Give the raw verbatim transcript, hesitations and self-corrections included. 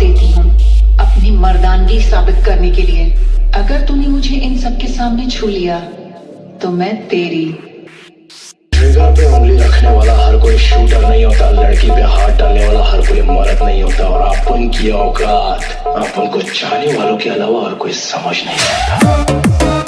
देती हूँ अपनी मर्दानगी साबित करने के लिए। अगर तूने मुझे इन सब के सामने छू लिया तो मैं तेरी। ट्रिगर पे उंगली रखने वाला हर कोई शूटर नहीं होता, लड़की पे हाथ डालने वाला हर कोई मर्द नहीं होता, और अपन की औकात अपन को चाहने वालों के अलावा और कोई समझ नहीं आता।